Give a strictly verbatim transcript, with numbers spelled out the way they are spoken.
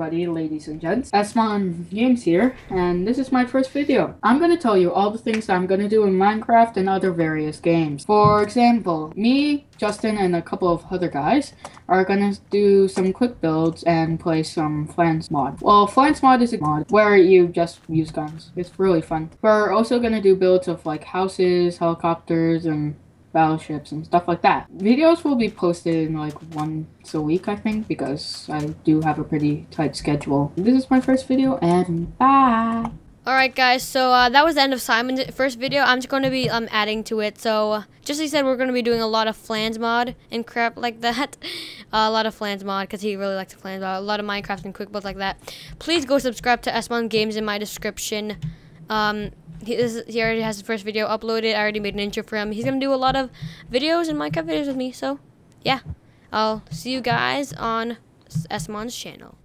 everybody, ladies and gents. SmonGames here, and this is my first video. I'm gonna tell you all the things I'm gonna do in Minecraft and other various games. For example, me, Justin, and a couple of other guys are gonna do some quick builds and play some Flans Mod. Well, Flans Mod is a mod where you just use guns. It's really fun. We're also gonna do builds of like houses, helicopters, and battleships and stuff like that. Videos will be posted in like once a week, I think, because I do have a pretty tight schedule. This is my first video, and bye! Alright guys, so uh, that was the end of Simon's first video. I'm just going to be um, adding to it. So, uh, just as he said, we're going to be doing a lot of Flans Mod and crap like that. Uh, a lot of Flans Mod, because he really likes the Flans Mod. A lot of Minecraft and quick builds like that. Please go subscribe to SmonGames in my description. Um... He, is, he already has his first video uploaded. I already made an intro for him. He's going to do a lot of videos and Minecraft videos with me. So, yeah. I'll see you guys on SmonGames' channel.